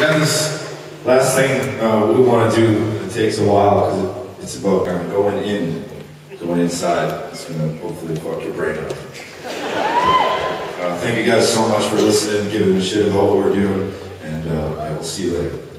Now this last thing we want to do, it takes a while because it's about going in, going inside. It's going to hopefully fuck your brain up. Thank you guys so much for listening, giving a shit about what we're doing, and I will see you later.